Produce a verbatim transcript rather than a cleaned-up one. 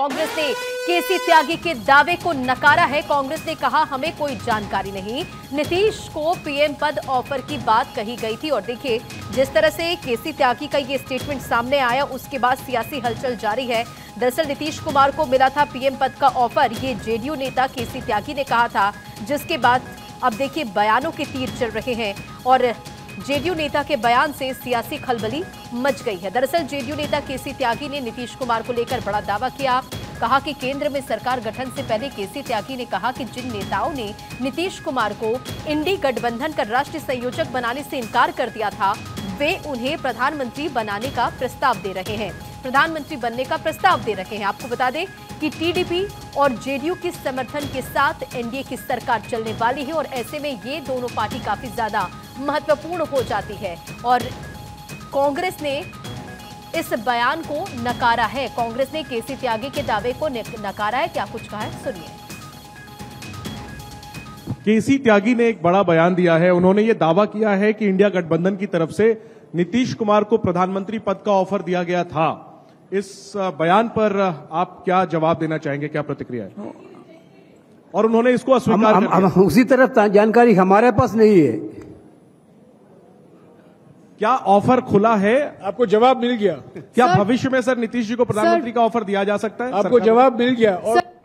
कांग्रेस ने केसी त्यागी के दावे को नकारा है। कांग्रेस ने कहा हमें कोई जानकारी नहीं। नीतीश को पीएम पद ऑफर की बात कही गई थी और देखिए जिस तरह से केसी त्यागी का ये स्टेटमेंट सामने आया उसके बाद सियासी हलचल जारी है। दरअसल नीतीश कुमार को मिला था पीएम पद का ऑफर, ये जेडीयू नेता केसी त्यागी ने कहा था, जिसके बाद अब देखिए बयानों के तीर चल रहे हैं और जेडीयू नेता के बयान से सियासी खलबली मच गई है। दरअसल जेडीयू नेता केसी त्यागी ने नीतीश कुमार को लेकर बड़ा दावा किया, कहा कि केंद्र में सरकार गठन से पहले केसी त्यागी ने कहा कि जिन नेताओं ने नीतीश कुमार को इंडी गठबंधन का राष्ट्रीय संयोजक बनाने से इनकार कर दिया था वे उन्हें प्रधानमंत्री बनाने का प्रस्ताव दे रहे हैं प्रधानमंत्री बनने का प्रस्ताव दे रहे हैं। आपको बता दें कि टीडीपी और जेडीयू के समर्थन के साथ एनडीए की सरकार चलने वाली है और ऐसे में ये दोनों पार्टी काफी ज्यादा महत्वपूर्ण हो जाती है और कांग्रेस ने इस बयान को नकारा है। कांग्रेस ने केसी त्यागी के दावे को नकारा है। क्या कुछ कहा है सुनिए। केसी त्यागी ने एक बड़ा बयान दिया है। उन्होंने ये दावा किया है कि इंडिया गठबंधन की तरफ से नीतीश कुमार को प्रधानमंत्री पद का ऑफर दिया गया था। इस बयान पर आप क्या जवाब देना चाहेंगे, क्या प्रतिक्रिया है? और उन्होंने इसको अस्वीकार हम, हम, हम, उसी तरह जानकारी हमारे पास नहीं है। क्या ऑफर खुला है? आपको जवाब मिल गया क्या? भविष्य में सर नीतीश जी को प्रधानमंत्री का ऑफर दिया जा सकता है? आपको जवाब मिल गया। और